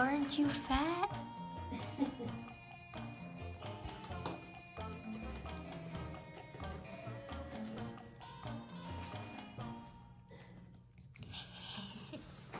aren't you fat?